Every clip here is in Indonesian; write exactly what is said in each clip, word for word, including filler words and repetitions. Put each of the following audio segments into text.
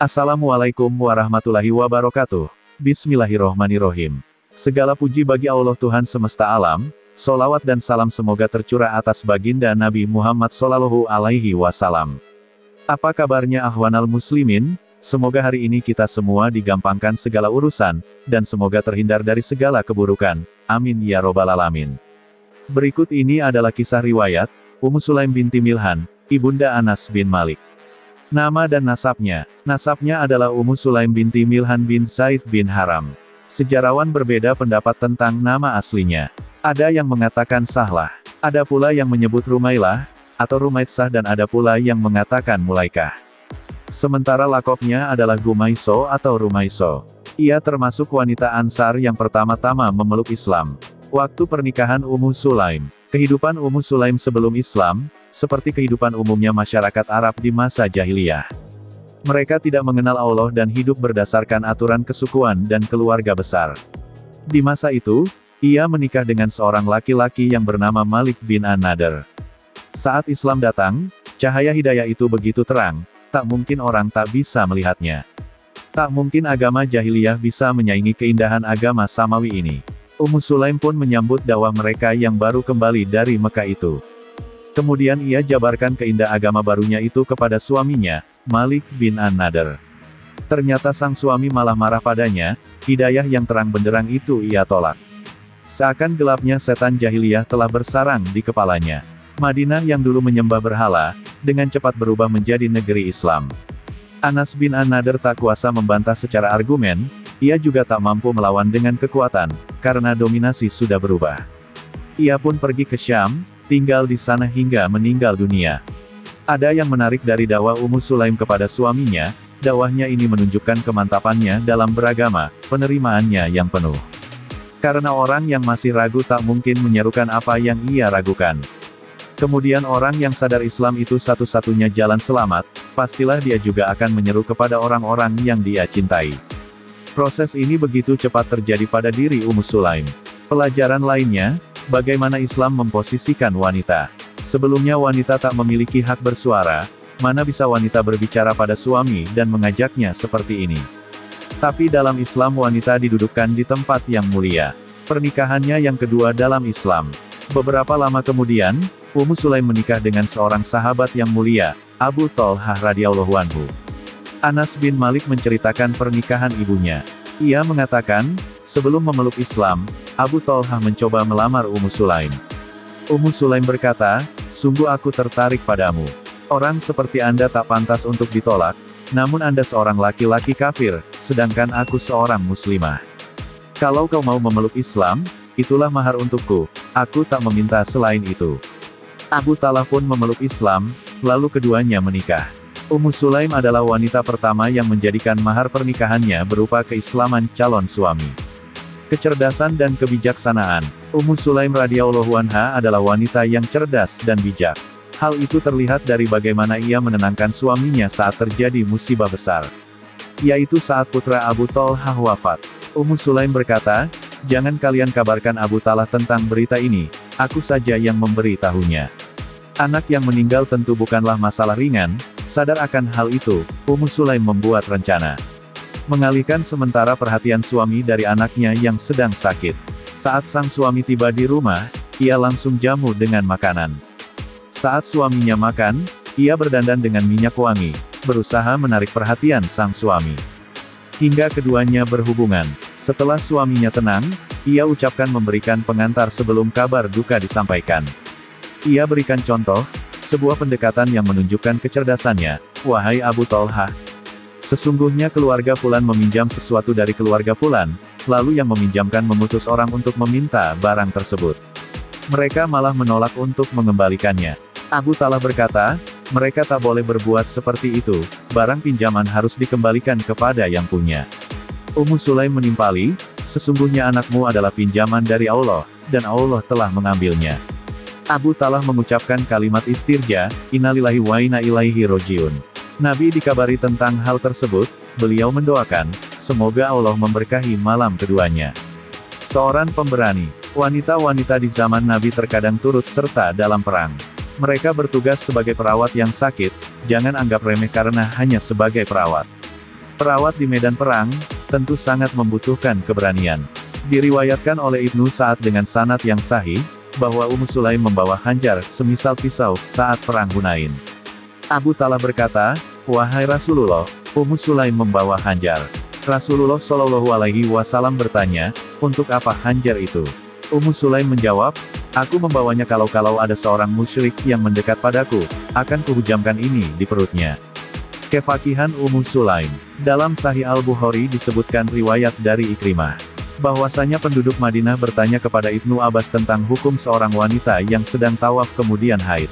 Assalamu'alaikum warahmatullahi wabarakatuh. Bismillahirrohmanirrohim. Segala puji bagi Allah Tuhan semesta alam, sholawat dan salam semoga tercurah atas baginda Nabi Muhammad Shallallahu Alaihi Wasallam. Apa kabarnya ahwanal muslimin? Semoga hari ini kita semua digampangkan segala urusan, dan semoga terhindar dari segala keburukan. Amin ya robbal alamin. Berikut ini adalah kisah riwayat, Ummu Sulaim binti Milhan, ibunda Anas bin Malik. Nama dan nasabnya. Nasabnya adalah Ummu Sulaim binti Milhan bin Zaid bin Haram. Sejarawan berbeda pendapat tentang nama aslinya. Ada yang mengatakan Sahlah, ada pula yang menyebut Rumailah, atau Rumaisa dan ada pula yang mengatakan Mulaikah. Sementara lakopnya adalah Ghumaisa atau Rumaiso. Ia termasuk wanita Ansar yang pertama-tama memeluk Islam. Waktu pernikahan Ummu Sulaim. Kehidupan Ummu Sulaim sebelum Islam, seperti kehidupan umumnya masyarakat Arab di masa jahiliyah. Mereka tidak mengenal Allah dan hidup berdasarkan aturan kesukuan dan keluarga besar. Di masa itu, ia menikah dengan seorang laki-laki yang bernama Malik bin An-Nadr. Saat Islam datang, cahaya hidayah itu begitu terang, tak mungkin orang tak bisa melihatnya. Tak mungkin agama jahiliyah bisa menyaingi keindahan agama samawi ini. Ummu Sulaim pun menyambut dakwah mereka yang baru kembali dari Mekah itu. Kemudian ia jabarkan keindah agama barunya itu kepada suaminya, Malik bin An-Nadr. Ternyata sang suami malah marah padanya, hidayah yang terang benderang itu ia tolak. Seakan gelapnya setan jahiliyah telah bersarang di kepalanya. Madinah yang dulu menyembah berhala, dengan cepat berubah menjadi negeri Islam. Anas bin An-Nadr tak kuasa membantah secara argumen, ia juga tak mampu melawan dengan kekuatan, karena dominasi sudah berubah. Ia pun pergi ke Syam, tinggal di sana hingga meninggal dunia. Ada yang menarik dari dakwah Ummu Sulaim kepada suaminya, dakwahnya ini menunjukkan kemantapannya dalam beragama, penerimaannya yang penuh. Karena orang yang masih ragu tak mungkin menyerukan apa yang ia ragukan. Kemudian orang yang sadar Islam itu satu-satunya jalan selamat, pastilah dia juga akan menyeru kepada orang-orang yang dia cintai. Proses ini begitu cepat terjadi pada diri Ummu Sulaim. Pelajaran lainnya, bagaimana Islam memposisikan wanita. Sebelumnya wanita tak memiliki hak bersuara, mana bisa wanita berbicara pada suami dan mengajaknya seperti ini. Tapi dalam Islam wanita didudukkan di tempat yang mulia. Pernikahannya yang kedua dalam Islam. Beberapa lama kemudian, Ummu Sulaim menikah dengan seorang sahabat yang mulia, Abu Talha radhiyallahu anhu. Anas bin Malik menceritakan pernikahan ibunya. Ia mengatakan, sebelum memeluk Islam, Abu Talha mencoba melamar Ummu Sulaim. Ummu Sulaim berkata, sungguh aku tertarik padamu. Orang seperti Anda tak pantas untuk ditolak, namun Anda seorang laki-laki kafir, sedangkan aku seorang muslimah. Kalau kau mau memeluk Islam, itulah mahar untukku, aku tak meminta selain itu. Abu Talha pun memeluk Islam, lalu keduanya menikah. Ummu Sulaim adalah wanita pertama yang menjadikan mahar pernikahannya berupa keislaman calon suami. Kecerdasan dan kebijaksanaan. Ummu Sulaim radhiyallahu anha adalah wanita yang cerdas dan bijak. Hal itu terlihat dari bagaimana ia menenangkan suaminya saat terjadi musibah besar. Yaitu saat putra Abu Talha wafat. Ummu Sulaim berkata, jangan kalian kabarkan Abu Talha tentang berita ini, aku saja yang memberitahunya. Anak yang meninggal tentu bukanlah masalah ringan. Sadar akan hal itu, Ummu Sulaim membuat rencana. Mengalihkan sementara perhatian suami dari anaknya yang sedang sakit. Saat sang suami tiba di rumah, ia langsung jamu dengan makanan. Saat suaminya makan, ia berdandan dengan minyak wangi, berusaha menarik perhatian sang suami. Hingga keduanya berhubungan. Setelah suaminya tenang, ia ucapkan memberikan pengantar sebelum kabar duka disampaikan. Ia berikan contoh, sebuah pendekatan yang menunjukkan kecerdasannya. Wahai Abu Talha, sesungguhnya keluarga Fulan meminjam sesuatu dari keluarga Fulan, lalu yang meminjamkan mengutus orang untuk meminta barang tersebut. Mereka malah menolak untuk mengembalikannya. Abu Talha berkata, mereka tak boleh berbuat seperti itu, barang pinjaman harus dikembalikan kepada yang punya. Ummu Sulaim menimpali, sesungguhnya anakmu adalah pinjaman dari Allah, dan Allah telah mengambilnya. Abu Talha mengucapkan kalimat istirja, innalillahi wa inna ilaihi rojiun. Nabi dikabari tentang hal tersebut, beliau mendoakan, semoga Allah memberkahi malam keduanya. Seorang pemberani, wanita-wanita di zaman Nabi terkadang turut serta dalam perang. Mereka bertugas sebagai perawat yang sakit, jangan anggap remeh karena hanya sebagai perawat. Perawat di medan perang, tentu sangat membutuhkan keberanian. Diriwayatkan oleh Ibnu Sa'ad dengan sanad yang sahih, bahwa Ummu Sulaim membawa hanjar, semisal pisau, saat perang Hunain. Abu Talha berkata, "Wahai Rasulullah, Ummu Sulaim membawa hanjar." Rasulullah Shallallahu Alaihi Wasallam bertanya, "Untuk apa hanjar itu?" Ummu Sulaim menjawab, "Aku membawanya kalau-kalau ada seorang musyrik yang mendekat padaku, akan kuhujamkan ini di perutnya." Kefakihan Ummu Sulaim. Dalam Sahih Al-Bukhari disebutkan riwayat dari Ikrimah, bahwasanya penduduk Madinah bertanya kepada Ibnu Abbas tentang hukum seorang wanita yang sedang tawaf kemudian haid.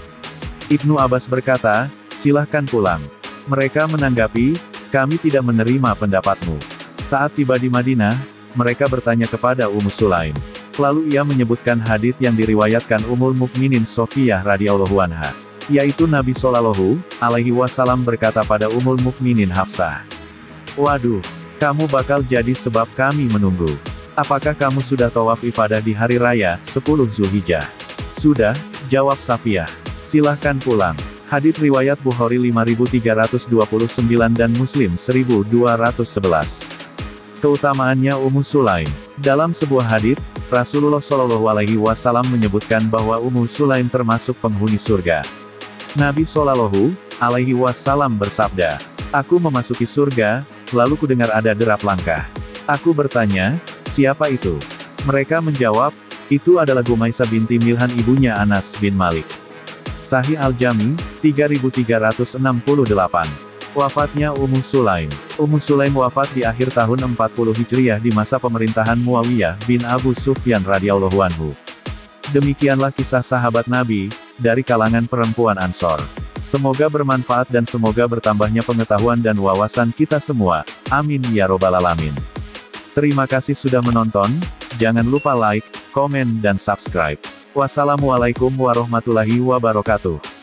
Ibnu Abbas berkata, "Silahkan pulang." Mereka menanggapi, "Kami tidak menerima pendapatmu." Saat tiba di Madinah, mereka bertanya kepada Ummu Sulaim. Lalu ia menyebutkan hadits yang diriwayatkan Umul Mukminin Shafiyah radhiyallahu anha, yaitu Nabi Shallallahu Alaihi Wasallam berkata pada Umul Mukminin Hafsah, "Waduh, kamu bakal jadi sebab kami menunggu. Apakah kamu sudah tawaf ifadah di hari raya sepuluh Zulhijjah? Sudah, jawab Shafiyah. Silahkan pulang. Hadits riwayat Bukhari lima ribu tiga ratus dua puluh sembilan dan Muslim seribu dua ratus sebelas. Keutamaannya Ummu Sulaim. Dalam sebuah hadits, Rasulullah Shallallahu Alaihi Wasallam menyebutkan bahwa Ummu Sulaim termasuk penghuni surga. Nabi Shallallahu Alaihi Wasallam bersabda, "Aku memasuki surga, lalu kudengar ada derap langkah. Aku bertanya, siapa itu? Mereka menjawab, itu adalah Ghumaisa binti Milhan, ibunya Anas bin Malik." Sahih Al-Jami, tiga ribu tiga ratus enam puluh delapan. Wafatnya Ummu Sulaim. Ummu Sulaim wafat di akhir tahun empat puluh Hijriah di masa pemerintahan Muawiyah bin Abu Sufyan radhiyallahu anhu. Demikianlah kisah sahabat Nabi, dari kalangan perempuan Ansor. Semoga bermanfaat dan semoga bertambahnya pengetahuan dan wawasan kita semua. Amin ya robbal alamin. Terima kasih sudah menonton, jangan lupa like, komen dan subscribe. Wassalamualaikum warahmatullahi wabarakatuh.